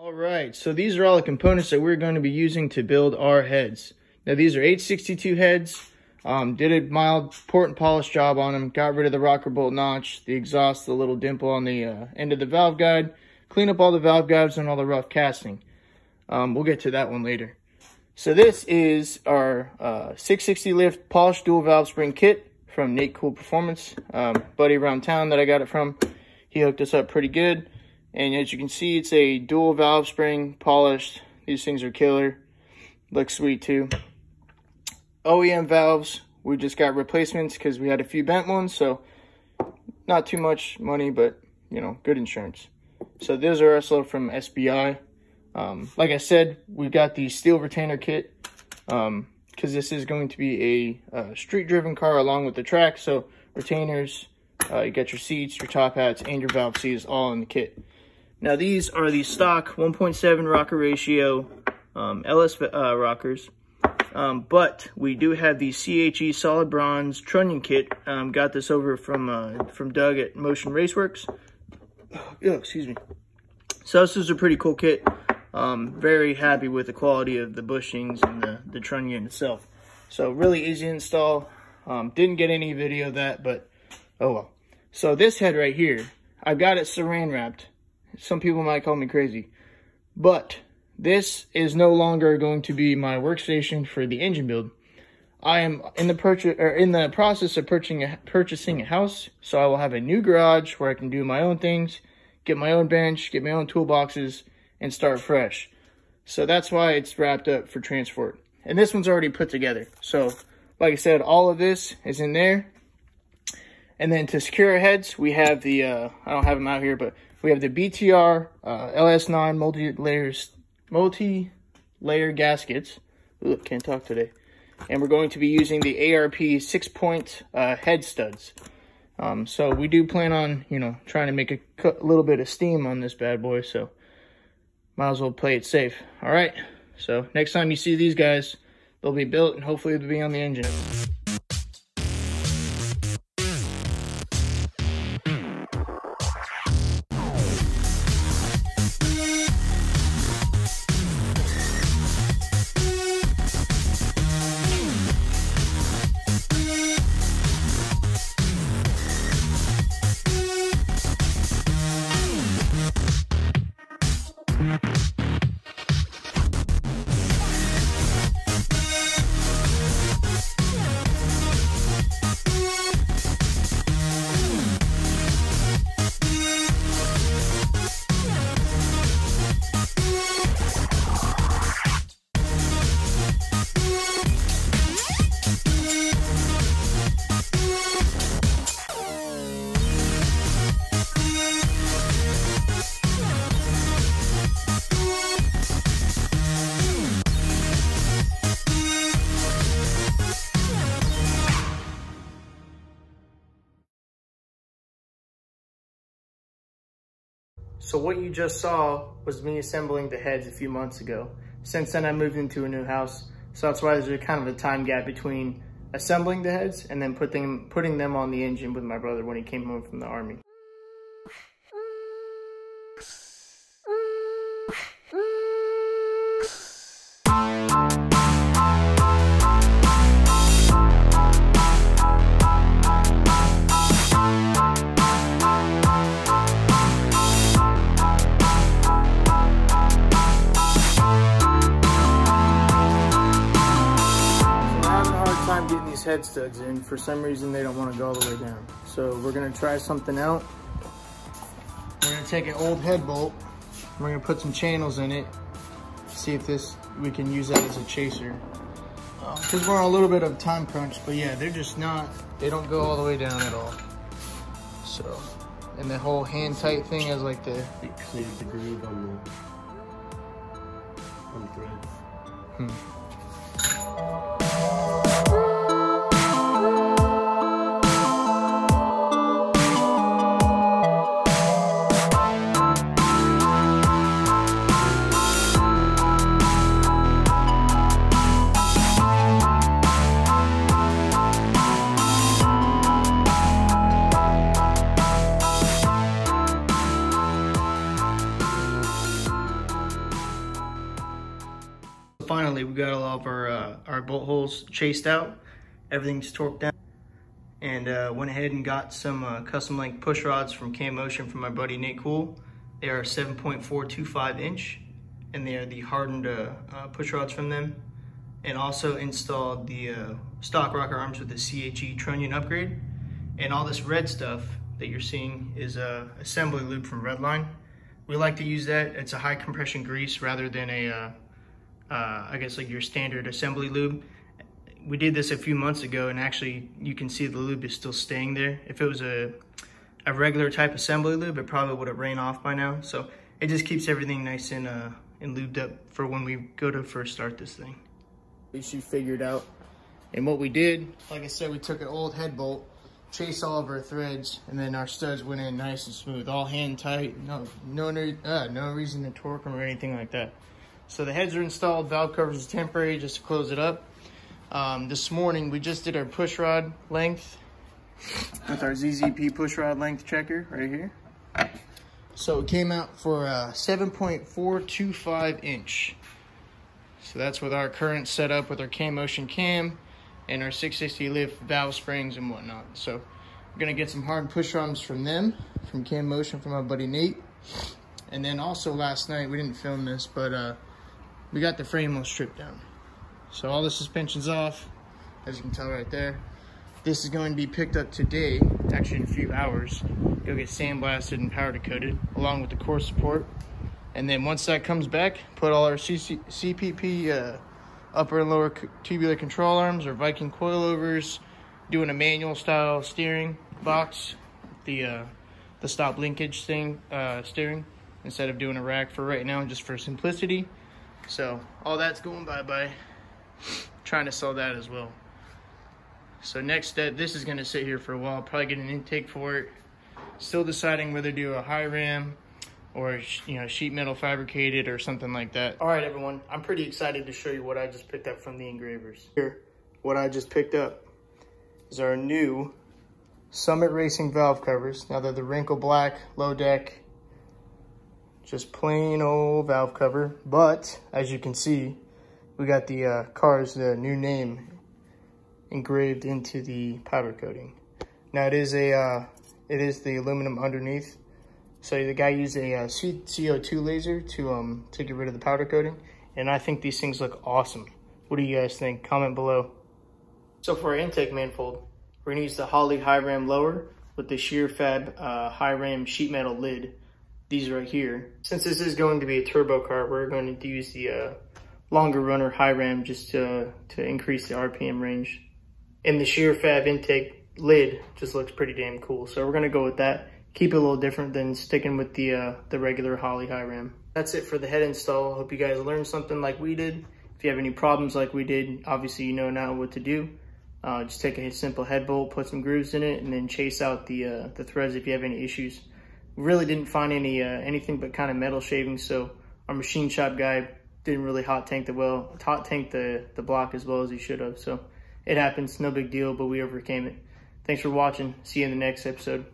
All right, so these are all the components that we're going to be using to build our heads. Now these are H62 heads. Did a mild port and polish job on them, got rid of the rocker bolt notch, the exhaust, the little dimple on the end of the valve guide, clean up all the valve guides and all the rough casting. We'll get to that one later. So this is our 660 lift polished dual valve spring kit from Nate Kuhl Performance. Buddy around town that I got it from, he hooked us up pretty good. And as you can see, it's a dual valve spring polished. These things are killer, looks sweet too. OEM valves, we just got replacements because we had a few bent ones, so not too much money, but you know, good insurance. So those are also from SBI. Like I said, we got the steel retainer kit because this is going to be a street driven car along with the track, so retainers, you got your seats, your top hats, and your valve seals all in the kit. Now these are the stock 1.7 rocker ratio LS rockers. But we do have the CHE solid bronze trunnion kit. Got this over from Doug at Motion Raceworks. Oh, excuse me. So this is a pretty cool kit. Very happy with the quality of the bushings and the trunnion itself. So really easy to install. Didn't get any video of that, but oh well. So this head right here, I've got it saran wrapped. Some people might call me crazy, but this is no longer going to be my workstation for the engine build. I am in the process of purchasing a house, so I will have a new garage where I can do my own things, get my own bench, get my own toolboxes, and start fresh. So that's why it's wrapped up for transport. And this one's already put together. So like I said, all of this is in there. And then to secure our heads, we have the, I don't have them out here, but we have the BTR LS9 multi-layer gaskets. Ooh, can't talk today. And we're going to be using the ARP 6-point head studs. So we do plan on, you know, trying to make a little bit of steam on this bad boy. So might as well play it safe. All right. So next time you see these guys, they'll be built and hopefully they'll be on the engine. So what you just saw was me assembling the heads a few months ago. Since then I moved into a new house, so that's why there's kind of a time gap between assembling the heads and then putting them on the engine with my brother when he came home from the Army. Head studs in. For some reason they don't want to go all the way down, so we're going to try something out. We're going to take an old head bolt, we're going to put some channels in it, see if we can use that as a chaser, because we're on a little bit of time crunch. But yeah, they're just not, they don't go all the way down at all. So, and the whole hand tight thing has like it cleared the groove on the thread. got all of our bolt holes chased out. Everything's torqued down. And went ahead and got some custom length push rods from Cam Motion from my buddy Nate Kuhl. They are 7.425 inch, and they are the hardened push rods from them. And also installed the stock rocker arms with the CHE trunnion upgrade. And all this red stuff that you're seeing is an assembly loop from Redline. We like to use that. It's a high compression grease rather than a, I guess like your standard assembly lube. We did this a few months ago, and actually you can see the lube is still staying there. If it was a regular type assembly lube, it probably would have ran off by now. So it just keeps everything nice and lubed up for when we go to first start this thing. Issue figured out. And what we did, like I said, we took an old head bolt, chased all of our threads, and then our studs went in nice and smooth, all hand tight, no reason to torque them or anything like that. So the heads are installed, valve covers are temporary just to close it up. This morning we just did our push rod length with our ZZP push rod length checker right here. So it came out for 7.425 inch. So that's with our current setup with our Cam Motion cam and our 660 lift valve springs and whatnot. So we're gonna get some hard push rods from them, from Cam Motion, from my buddy Nate. And then also last night, we didn't film this, but we got the frame all stripped down. So all the suspension's off, as you can tell right there. This is going to be picked up today, actually in a few hours. It'll get sandblasted and powder coated, along with the core support. And then once that comes back, put all our CPP upper and lower tubular control arms, or Viking coilovers, doing a manual style steering box, the stop linkage thing, steering, instead of doing a rack for right now, just for simplicity. So all that's going bye-bye. Trying to sell that as well. So next step, this is going to sit here for a while, probably get an intake for it. Still deciding whether to do a high ram or, you know, sheet metal fabricated or something like that. All right, everyone, I'm pretty excited to show you what I just picked up from the engravers. Here, what I just picked up is our new Summit Racing valve covers. Now they're the wrinkle black, low deck, just plain old valve cover. But as you can see, we got the car's the new name engraved into the powder coating. Now it is a it is the aluminum underneath. So the guy used a CO2 laser to get rid of the powder coating, and I think these things look awesome. What do you guys think? Comment below. So for our intake manifold, we're gonna use the Holley high ram lower with the Shear Fab high ram sheet metal lid. These right here. Since this is going to be a turbo car, we're going to use the longer runner high ram just to increase the RPM range. And the Shear Fab intake lid just looks pretty damn cool. So we're gonna go with that. Keep it a little different than sticking with the regular Holley high ram. That's it for the head install. Hope you guys learned something like we did. If you have any problems like we did, obviously you know now what to do. Just take a simple head bolt, put some grooves in it, and then chase out the threads if you have any issues. We really didn't find any anything but kind of metal shavings, so our machine shop guy didn't really hot tank the block as well as he should have. So it happens, no big deal, but we overcame it. Thanks for watching. See you in the next episode.